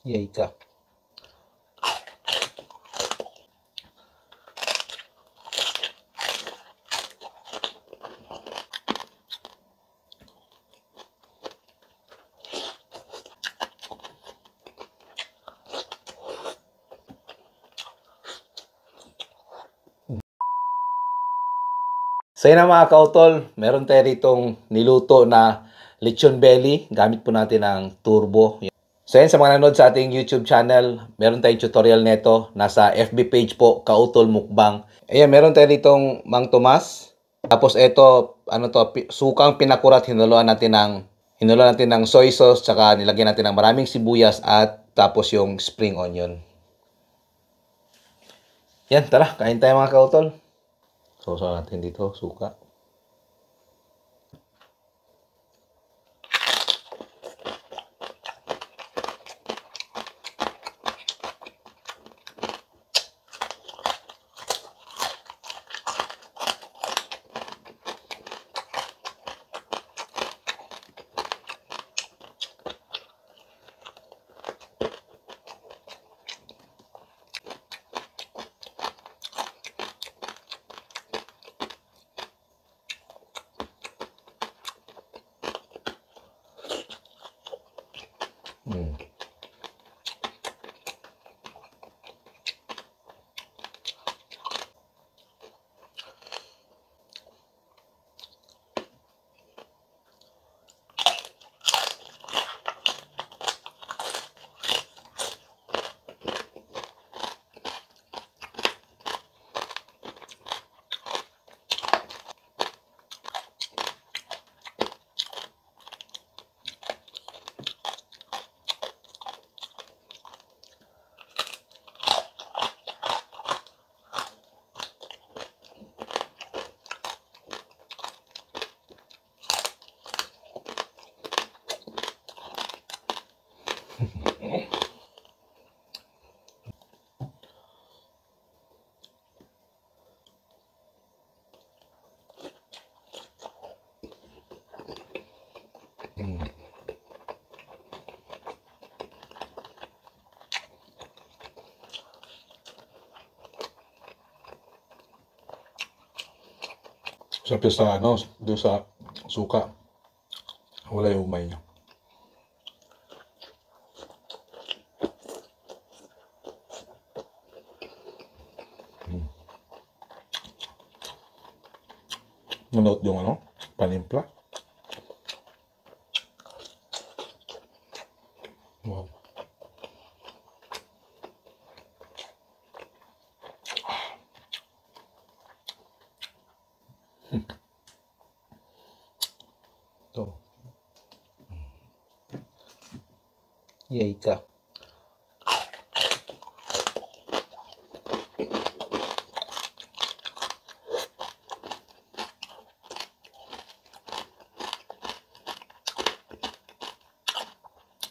Yaika. Sa'yo na mga kautol, meron tayo ritong niluto na lechon belly. Gamit po natin ang turbo. So yan, sa mga nanood sa ating YouTube channel, meron tayong tutorial neto. Nasa FB page po, Kautol Mukbang. Ayan, meron tayo ritong Mang Tomas. Tapos ito, ano to, sukang pinakurat. Hinuloan natin ng soy sauce, tsaka nilagyan natin ng maraming sibuyas at tapos yung spring onion. Yan, tara, kain tayo mga kautol. So natin dito, suka. Siyempre sa ano, doon sa suka, wala yung umay niya. Nanood yung ano, panimpla. Wow. Yaika.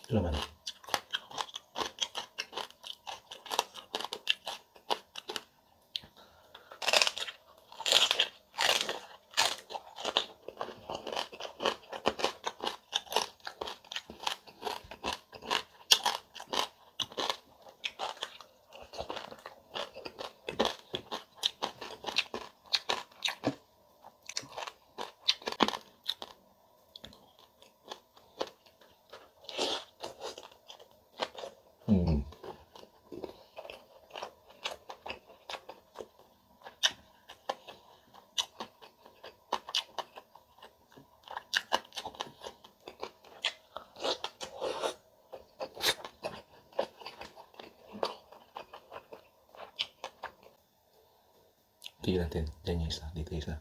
Laman. Dito natin, dyan yung isa, dito yung isa.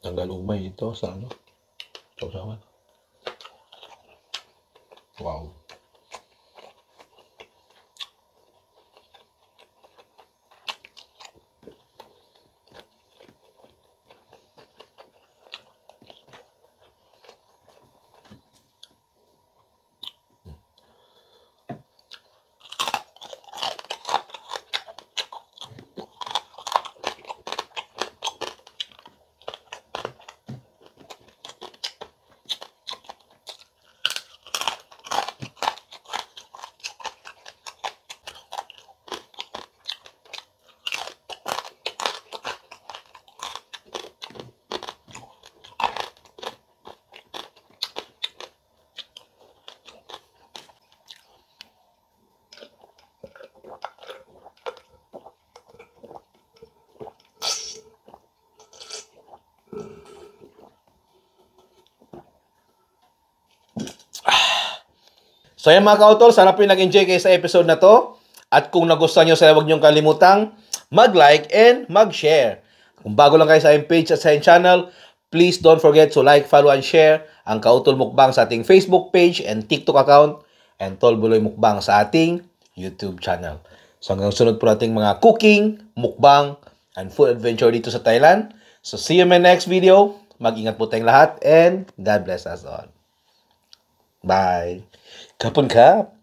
Tanggal umay ito sa ano? Sausawan. Wow. So yan mga kautol, sana po yung nag-enjoy kayo sa episode na to. At kung nagustuhan nyo, huwag nyong kalimutang mag-like and mag-share. Kung bago lang kayo sa aking page at sa aking channel, please don't forget to like, follow, and share ang Kautol Mukbang sa ating Facebook page and TikTok account and Tol Buloy Mukbang sa ating YouTube channel. So hanggang sunod po nating mga cooking, mukbang, and food adventure dito sa Thailand. So see you in my next video. Mag-ingat po tayong lahat and God bless us all. Bye. Kapun kap.